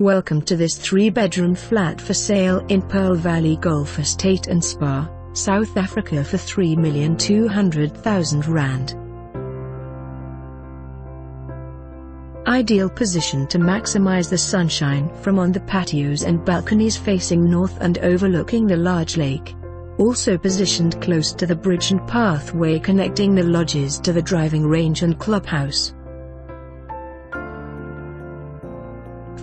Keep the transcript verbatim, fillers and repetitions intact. Welcome to this three-bedroom flat for sale in Pearl Valley Golf Estate and Spa, South Africa for three million two hundred thousand rand. Ideal position to maximize the sunshine from on the patios and balconies facing north and overlooking the large lake. Also positioned close to the bridge and pathway connecting the lodges to the driving range and clubhouse.